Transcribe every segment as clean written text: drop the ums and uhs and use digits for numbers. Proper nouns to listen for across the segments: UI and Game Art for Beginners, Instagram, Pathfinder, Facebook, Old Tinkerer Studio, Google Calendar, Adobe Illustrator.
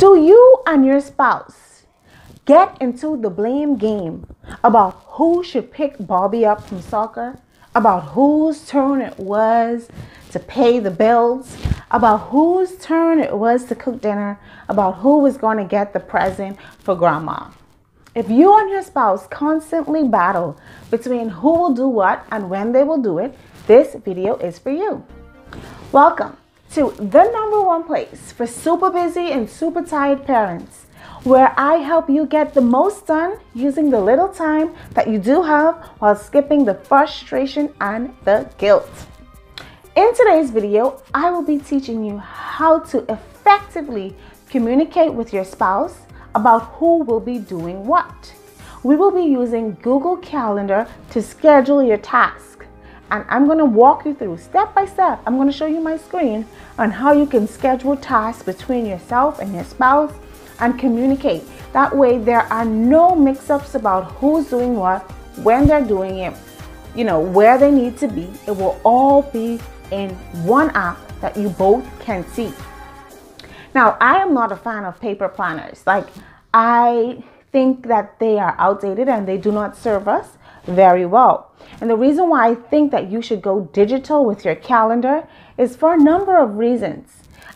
Do you and your spouse get into the blame game about who should pick Bobby up from soccer, about whose turn it was to pay the bills, about whose turn it was to cook dinner, about who was going to get the present for grandma? If you and your spouse constantly battle between who will do what and when they will do it, this video is for you. Welcome to the #1 place for super busy and super tired parents, where I help you get the most done using the little time that you do have while skipping the frustration and the guilt. In today's video, I will be teaching you how to effectively communicate with your spouse about who will be doing what. We will be using Google Calendar to schedule your task, and I'm going to walk you through step by step. I'm going to show you my screen on how you can schedule tasks between yourself and your spouse and communicate. That way there are no mix-ups about who's doing what, when they're doing it, you know, where they need to be. It will all be in one app that you both can see. Now, I am not a fan of paper planners. Like, I think that they are outdated and they do not serve us very well. And the reason why I think that you should go digital with your calendar is for a number of reasons.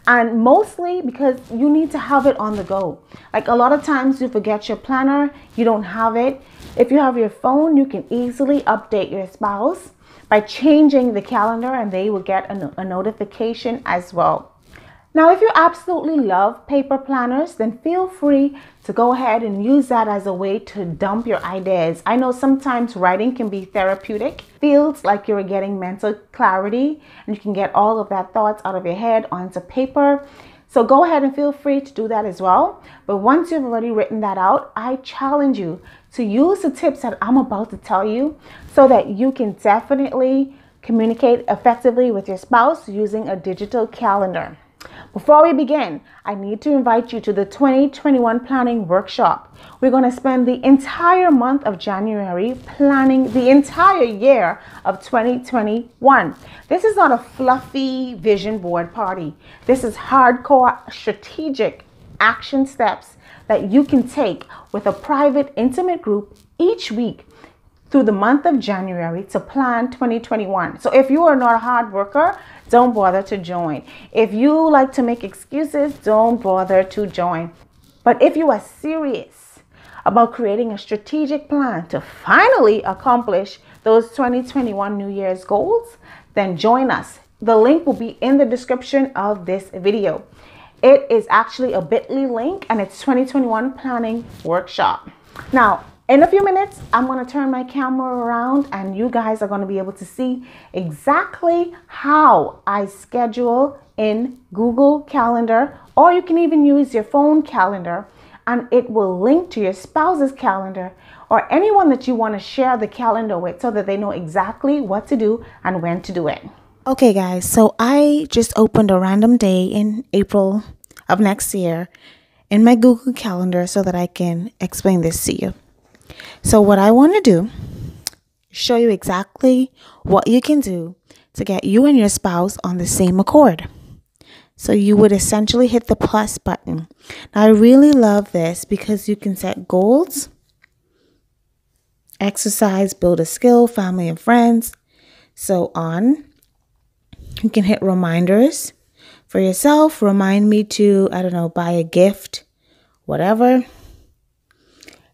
And mostly because you need to have it on the go. Like, a lot of times you forget your planner, you don't have it. If you have your phone, you can easily update your spouse by changing the calendar and they will get a notification as well. Now, if you absolutely love paper planners, then feel free to go ahead and use that as a way to dump your ideas. I know sometimes writing can be therapeutic. Feels like you're getting mental clarity and you can get all of that thoughts out of your head onto paper. So go ahead and feel free to do that as well. But once you've already written that out, I challenge you to use the tips that I'm about to tell you so that you can definitely communicate effectively with your spouse using a digital calendar. Before we begin, I need to invite you to the 2021 Planning Workshop. We're going to spend the entire month of January planning the entire year of 2021. This is not a fluffy vision board party. This is hardcore strategic action steps that you can take with a private, intimate group each week through the month of January to plan 2021. So if you are not a hard worker, don't bother to join. If you like to make excuses, don't bother to join. But if you are serious about creating a strategic plan to finally accomplish those 2021 New Year's goals, then join us. The link will be in the description of this video. It is actually a bit.ly link and it's 2021 Planning Workshop. Now, in a few minutes, I'm going to turn my camera around and you guys are going to be able to see exactly how I schedule in Google Calendar, or you can even use your phone calendar, and it will link to your spouse's calendar or anyone that you want to share the calendar with so that they know exactly what to do and when to do it. Okay guys, so I just opened a random day in April of next year in my Google Calendar so that I can explain this to you. So what I want to do is show you exactly what you can do to get you and your spouse on the same accord. So you would essentially hit the plus button. Now, I really love this because you can set goals, exercise, build a skill, family and friends, so on. You can hit reminders for yourself. Remind me to, I don't know, buy a gift, whatever.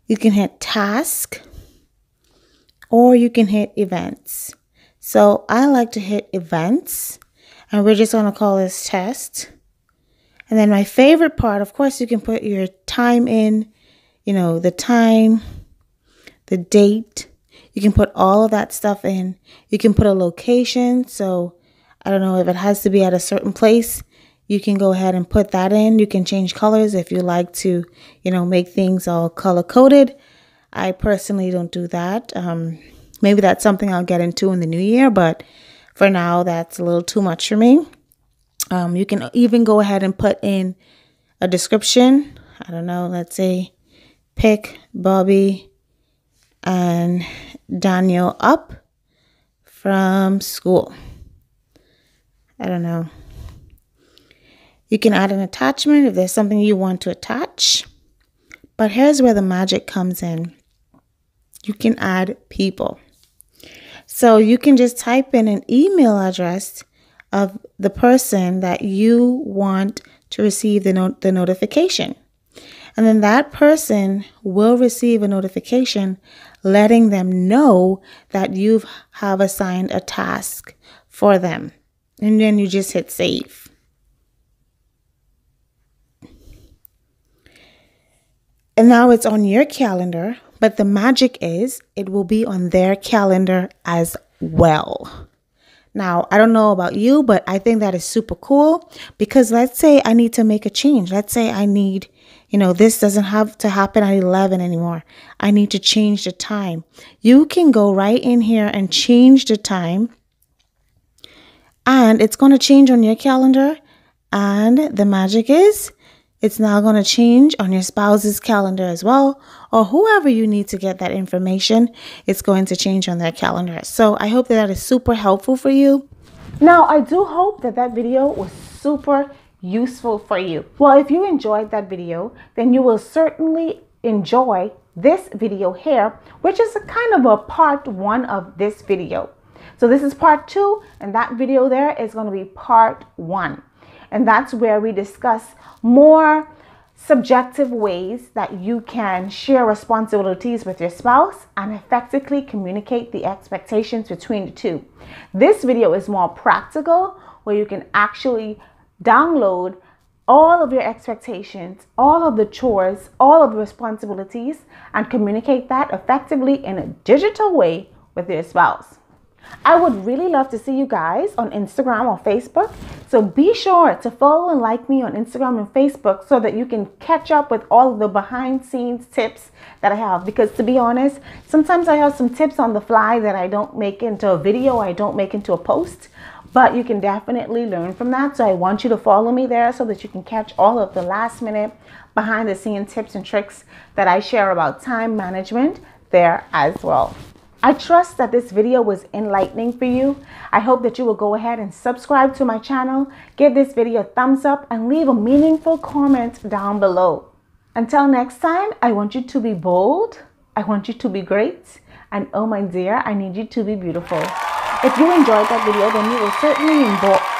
You can hit task, or you can hit events. So I like to hit events, and we're just gonna call this test. And then my favorite part, of course, you can put your time in, you know, the time, the date. You can put all of that stuff in. You can put a location. So I don't know if it has to be at a certain place. You can go ahead and put that in. You can change colors if you like to, you know, make things all color-coded. I personally don't do that. Maybe that's something I'll get into in the new year, but for now, that's a little too much for me. You can even go ahead and put in a description. I don't know, let's say, pick Bobby and Daniel up from school. I don't know. You can add an attachment if there's something you want to attach. But here's where the magic comes in. You can add people. So you can just type in an email address of the person that you want to receive the notification. And then that person will receive a notification letting them know that you have assigned a task for them. And then you just hit save. And now it's on your calendar, but the magic is it will be on their calendar as well. Now, I don't know about you, but I think that is super cool because let's say I need to make a change. Let's say I need, this doesn't have to happen at 11 anymore. I need to change the time. You can go right in here and change the time, and it's going to change on your calendar. And the magic is it's now going to change on your spouse's calendar as well, or whoever you need to get that information. It's going to change on their calendar. So I hope that is super helpful for you. Now, I do hope that that video was super useful for you. Well, if you enjoyed that video, then you will certainly enjoy this video here, which is a kind of a part 1 of this video. So this is part 2, and that video there is going to be part 1. And that's where we discuss more subjective ways that you can share responsibilities with your spouse and effectively communicate the expectations between the two. This video is more practical, where you can actually download all of your expectations, all of the chores, all of the responsibilities, and communicate that effectively in a digital way with your spouse. I would really love to see you guys on Instagram or Facebook, so be sure to follow and like me on Instagram and Facebook so that you can catch up with all of the behind scenes tips that I have, because to be honest, sometimes I have some tips on the fly that I don't make into a video, I don't make into a post, but you can definitely learn from that. So I want you to follow me there so that you can catch all of the last minute behind the scenes tips and tricks that I share about time management there as well. I trust that this video was enlightening for you. I hope that you will go ahead and subscribe to my channel, give this video a thumbs up, and leave a meaningful comment down below. Until next time, I want you to be bold, I want you to be great, and oh my dear, I need you to be beautiful. If you enjoyed that video, then you will certainly